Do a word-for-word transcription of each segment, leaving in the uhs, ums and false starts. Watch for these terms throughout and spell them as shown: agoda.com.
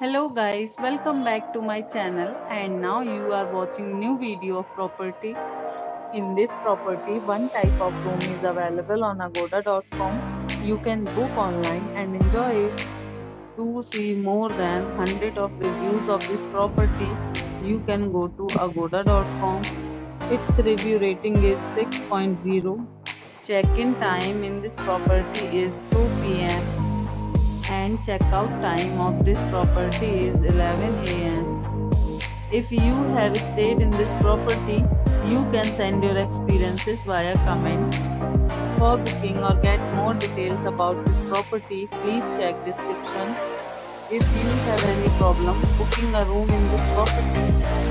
Hello guys, welcome back to my channel, and now you are watching new video of property. In this property, one type of room is available on agoda dot com. You can book online and enjoy it. To see more than one hundred of reviews of this property, you can go to agoda dot com. Its review rating is six point zero. Check-in time in this property is two p m and check-out time of this property is eleven a m If you have stayed in this property, you can send your experiences via comments. For booking or get more details about this property, please check description. If you have any problem booking a room in this property,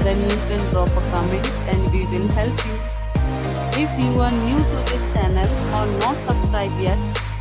then you can drop a comment and we will help you. If you are new to this channel or not subscribed yet,